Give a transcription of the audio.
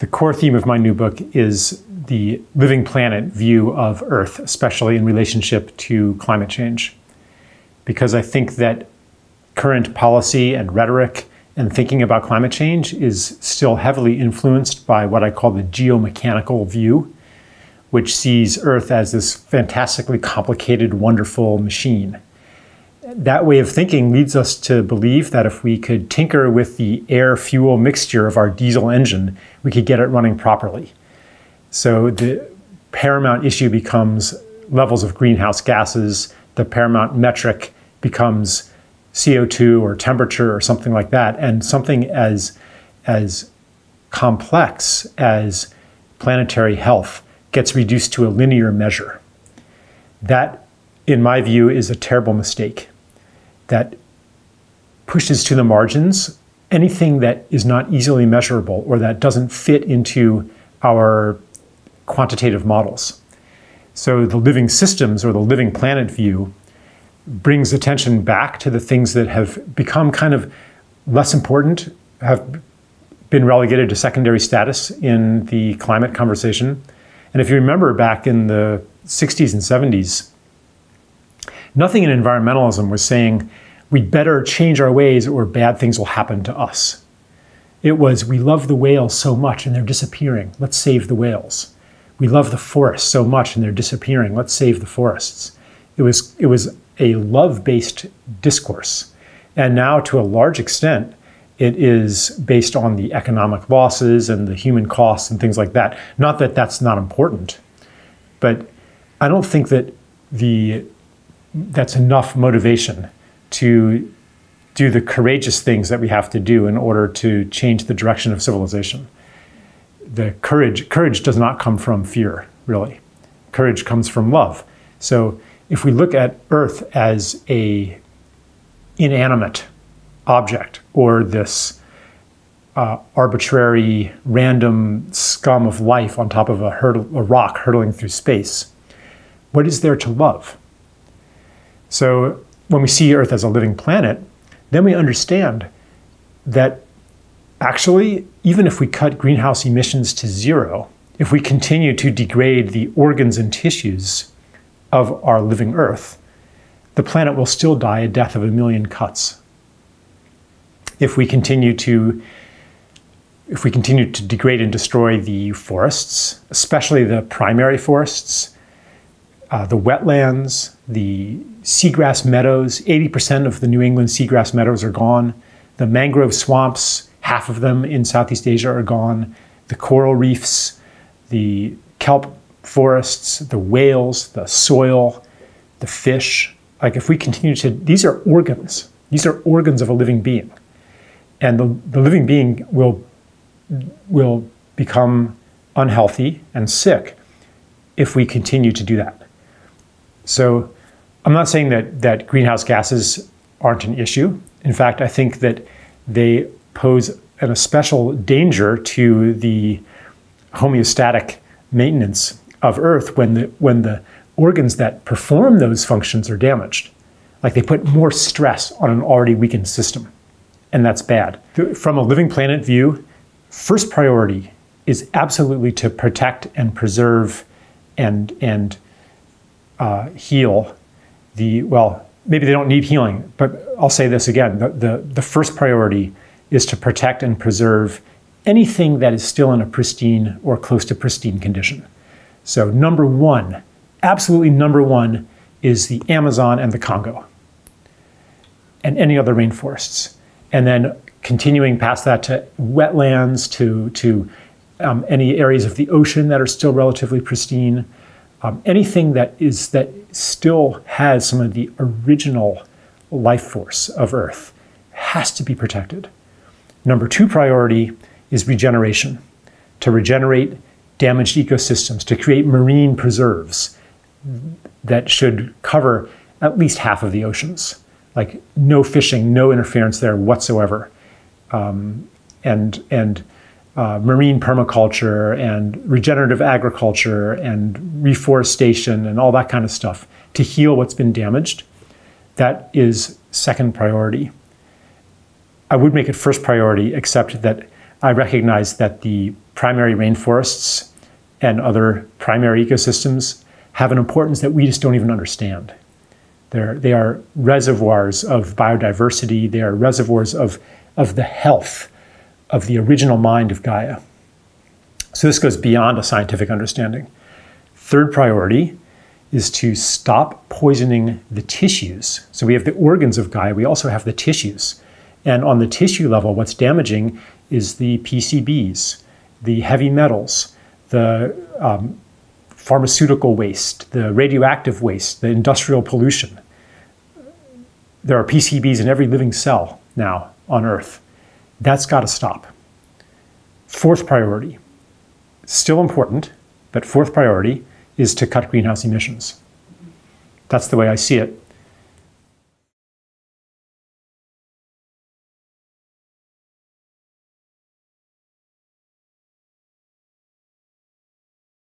The core theme of my new book is the living planet view of Earth, especially in relationship to climate change, because I think that current policy and rhetoric and thinking about climate change is still heavily influenced by what I call the geomechanical view, which sees Earth as this fantastically complicated, wonderful machine. That way of thinking leads us to believe that if we could tinker with the air-fuel mixture of our diesel engine, we could get it running properly. So the paramount issue becomes levels of greenhouse gases. The paramount metric becomes CO2 or temperature or something like that. And something as complex as planetary health gets reduced to a linear measure. That, in my view, is a terrible mistake that pushes to the margins anything that is not easily measurable or that doesn't fit into our quantitative models. So the living systems or the living planet view brings attention back to the things that have become kind of less important, have been relegated to secondary status in the climate conversation. And if you remember back in the 60s and 70s, nothing in environmentalism was saying, we'd better change our ways or bad things will happen to us. It was, we love the whales so much and they're disappearing. Let's save the whales. We love the forests so much and they're disappearing. Let's save the forests. It was a love-based discourse. And now, to a large extent, it is based on the economic losses and the human costs and things like that. Not that that's not important, but I don't think that that's enough motivation to do the courageous things that we have to do in order to change the direction of civilization. The courage does not come from fear, really. Courage comes from love. So if we look at Earth as an inanimate object or this arbitrary, random scum of life on top of a rock hurtling through space, what is there to love? So when we see Earth as a living planet, then we understand that actually, even if we cut greenhouse emissions to zero, if we continue to degrade the organs and tissues of our living Earth, the planet will still die a death of a million cuts. If we continue to degrade and destroy the forests, especially the primary forests, the wetlands, the seagrass meadows, 80% of the New England seagrass meadows are gone. The mangrove swamps, half of them in Southeast Asia are gone. The coral reefs, the kelp forests, the whales, the soil, the fish. Like, if we continue to, these are organs of a living being. And the living being will become unhealthy and sick if we continue to do that. So I'm not saying that greenhouse gases aren't an issue. In fact, I think that they pose an especial danger to the homeostatic maintenance of Earth when the organs that perform those functions are damaged. Like, they put more stress on an already weakened system, and that's bad. From a living planet view, first priority is absolutely to protect and preserve and heal the, well, maybe they don't need healing, but I'll say this again, the first priority is to protect and preserve anything that is still in a pristine or close to pristine condition. So number one, absolutely number one, is the Amazon and the Congo and any other rainforests. And then continuing past that to wetlands, to any areas of the ocean that are still relatively pristine, anything that still has some of the original life force of Earth has to be protected. Number two priority is regeneration, to regenerate damaged ecosystems, to create marine preserves that should cover at least half of the oceans. Like, no fishing, no interference there whatsoever, and marine permaculture and regenerative agriculture and reforestation and all that kind of stuff to heal what's been damaged. That is second priority. I would make it first priority, except that I recognize that the primary rainforests and other primary ecosystems have an importance that we just don't even understand. They are reservoirs of biodiversity. They are reservoirs of the health of the original mind of Gaia. So this goes beyond a scientific understanding. Third priority is to stop poisoning the tissues. So we have the organs of Gaia, we also have the tissues. And on the tissue level, what's damaging is the PCBs, the heavy metals, the pharmaceutical waste, the radioactive waste, the industrial pollution. There are PCBs in every living cell now on Earth. That's got to stop. Fourth priority, still important, but fourth priority is to cut greenhouse emissions. That's the way I see it.